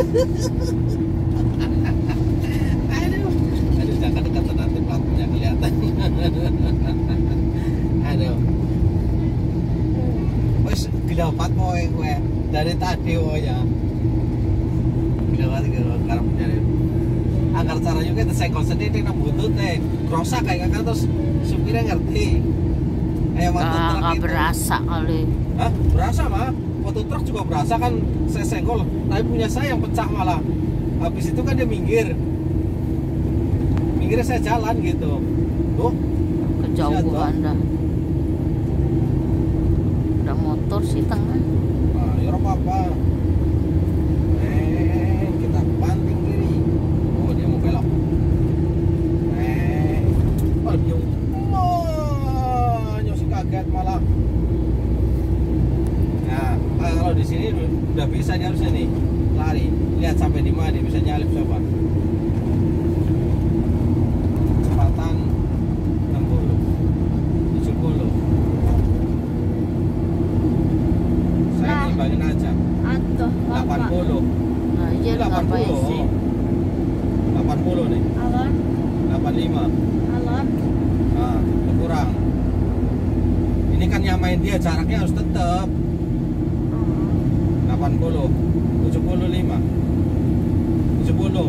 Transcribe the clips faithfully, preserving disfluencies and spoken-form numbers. Aduh, aduh, jangan dekat-dekat nanti pelakunya kelihatan. Aduh, wes gila banget mau gue dari tadi oh ya, gila banget gila karena dari agar caranya kita sekol sendiri nak buntut eh, rosak kayak kan terus supirnya ngerti. Kayak waktu nah, truk itu berasa kali. Hah? Berasa mah? Waktu truk juga berasa kan, saya senggol. Tapi punya saya yang pecah malah. Habis itu kan dia minggir. Minggirnya saya jalan gitu. Tuh kejauhan dah. Ada motor sih tengah. Nah, ya apa-apa. Eh, kita banting kiri. Oh, dia mau belok. Eh, oh dia kaget malah. Nah, kalau di sini udah bisa dia harusnya nih lari. Lihat sampai di mana dia bisa nyalip coba. Kecepatan enam puluh, tujuh puluh. Saya timbangin aja. Atuh, delapan puluh. Nah, iya delapan puluh. delapan puluh nih. Alon. delapan puluh lima. Alon. Nah, kurang. Ini kan nyamain dia, jaraknya harus tetap delapan puluh, tujuh puluh lima, tujuh puluh.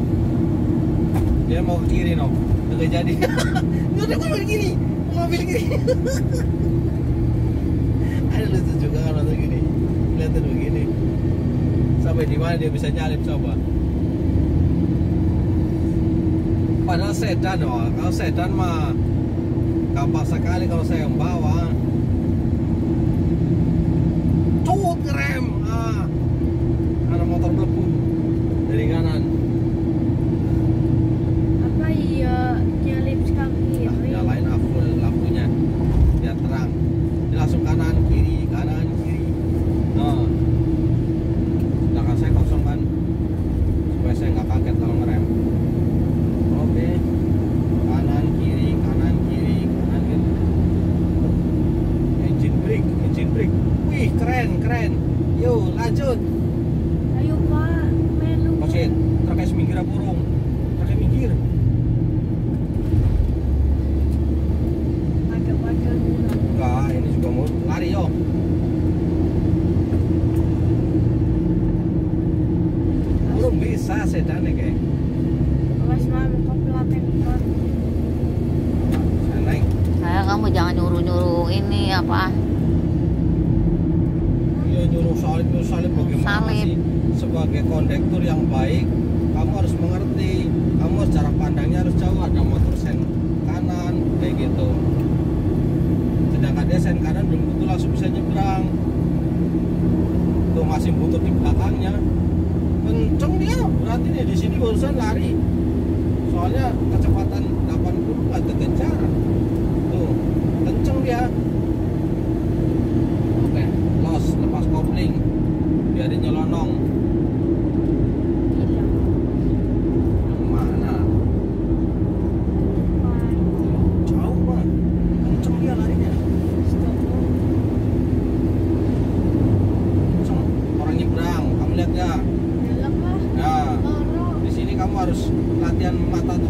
Dia mau ke kiri, no? Udah jadi. Udah mau ke kiri, mau ambil kiri. Ada lucu juga kalau tuh gini. Kelihatan begini. Sampai di mana dia bisa nyalip coba? Padahal sedan, no? Kalau sedan mah gampang sekali kalau saya yang bawa. Ngerem, ah, ada motor melepuh dari kanan. Apa iya nyalip sekali? Ah, nyalain full lampunya, dia terang. Dia langsung kanan kiri, kanan kiri. Nah, belakang saya kosong kan, supaya saya nggak kaget kalau ngerem. Oke, kanan kiri, kanan kiri, kanan kiri. Engine brake, engine brake. Wih, keren, keren. Yuk, lanjut. Ayo, Pak. Melu. Oke, truknya seminggir apa burung? Truknya minggir. Agak wajar dulu. Enggak, ini juga mau lari, yo. Belum bisa sedannya, kayak. Awas, Mam. Kok pelaten, Pak? Saya naik. Saya kamu jangan nyuruh-nyuruh ini, apa? Nyuruh salib, nyuruh salib bagaimana salib. Sih sebagai kondektur yang baik kamu harus mengerti, kamu harus jarak pandangnya harus jauh, ada motor sen kanan kayak gitu, sedangkan dia sen kanan belum tentu langsung bisa nyebrang tuh, masih butuh di belakangnya kenceng dia, berarti nih di sini barusan lari soalnya kecepatan delapan puluh nggak terkejar tuh, kenceng dia. Lepas kopling biar nyelonong kemana jauh banget, kenceng dia larinya, kenceng orang nyebrang, kamu lihat ya. Ya di sini kamu harus latihan mata tuh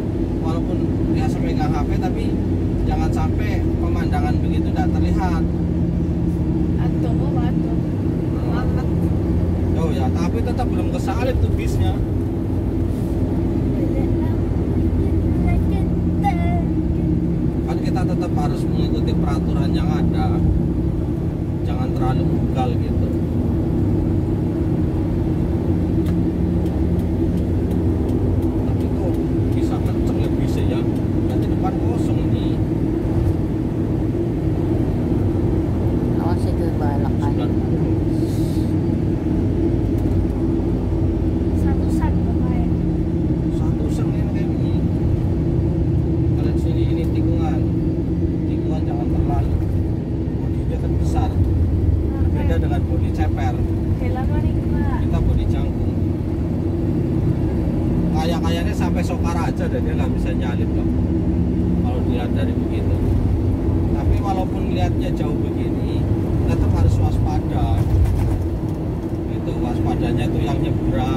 walaupun dia memegang H P tapi jangan sampai pemandangan begitu tidak terlihat. Oh ya, tapi tetap belum kesalip tuh bisnya. Kan kita tetap harus mengikuti peraturan yang ada. Jangan terlalu ugal gitu. Tapi kok bisa kenceng ya bisnya ya. Nanti depan kosong nih. Awas itu balak aja. Jauh begini tetap harus waspada, itu waspadanya tuh yang nyebrang.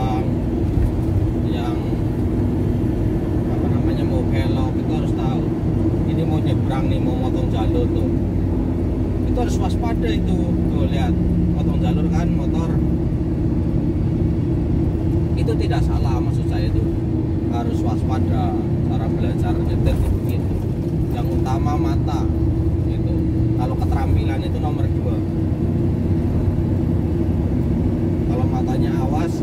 tidak salah, maksud saya itu harus waspada cara belajar nyetir gitu. Yang utama mata gitu. Kalau keterampilan itu nomor dua. Kalau matanya awas,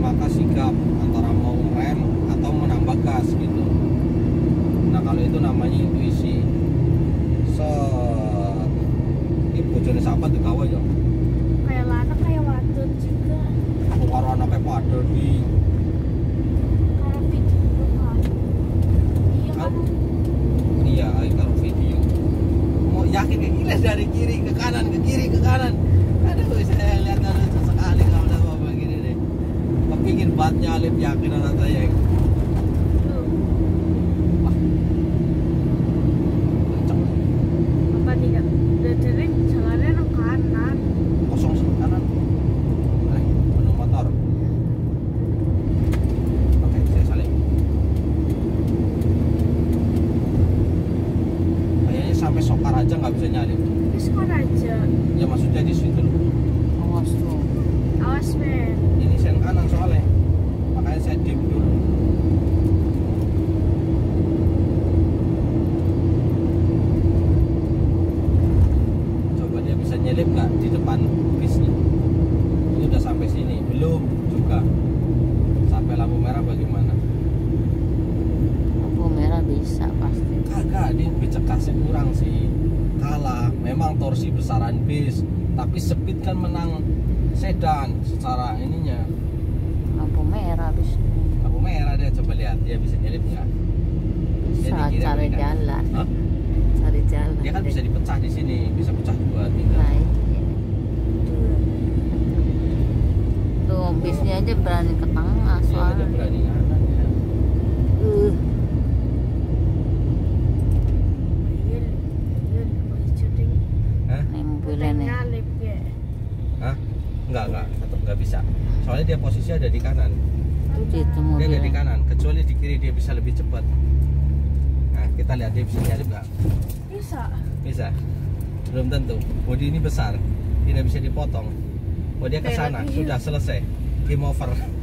maka sikap antara mau rem atau menambah gas gitu. Nah kalau itu namanya intuisi. So, ibu jenis apa tuh kawan ya? Kayak lanang kayak wadon juga. Aku karo anak kayak wadon di. Kayak video kan? Iya kan? Iya, kalau video. Mau yakin ke kiri dari kiri ke kanan ke kiri ke kanan. Aduh, saya lihat ada sesekali kalau ada apa begini deh. Kepingin banget nyalip yakin anak saya. Tapi speed kan menang sedan secara ininya. Lampu merah habis. Lampu merah dia, coba lihat dia bisa nyelip nggak? Bisa cari jalan. Hah? Cari jalan. Dia kan bisa dipecah di sini, bisa pecah dua tiga. Baik. Tuh bisnya aja berani ke tengah soalnya. Berani. Uh. Enggak, enggak, tetap enggak bisa. Soalnya dia posisi ada di kanan. Dia ada di kanan, kecuali di kiri dia bisa lebih cepat. Nah, kita lihat dia bisa nyalip enggak? Bisa. Bisa. Belum tentu. Bodi ini besar, tidak bisa dipotong. Oh, dia ke sana, sudah selesai. Game over.